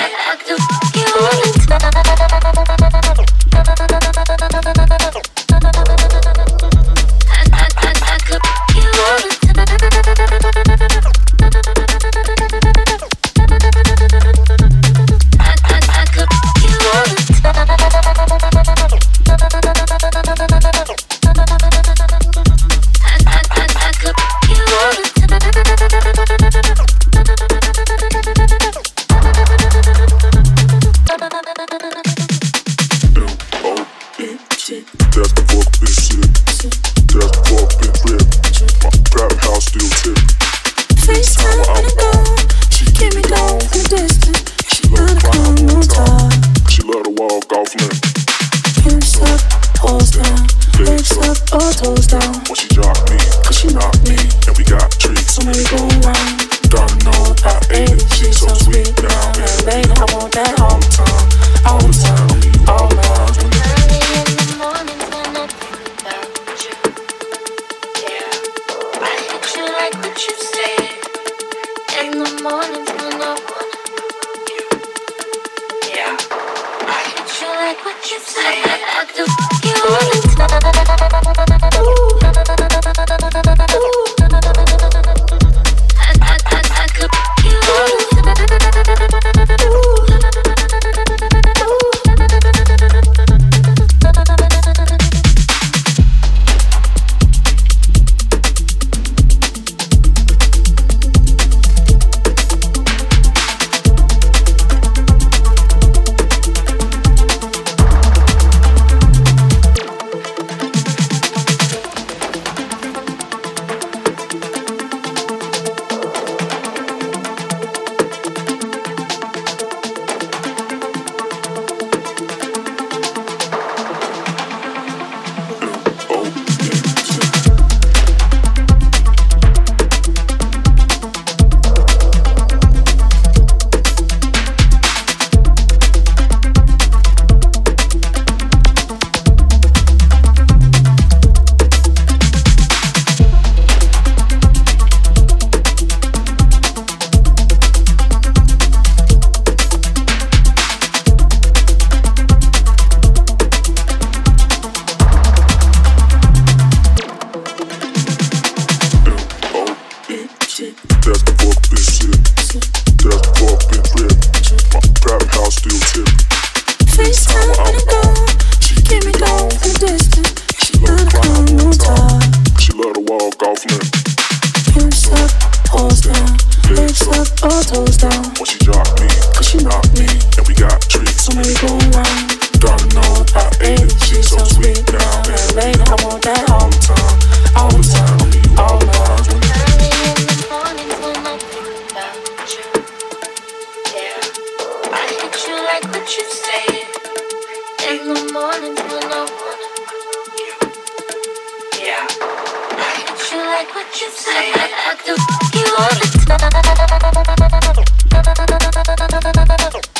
I do you all the time.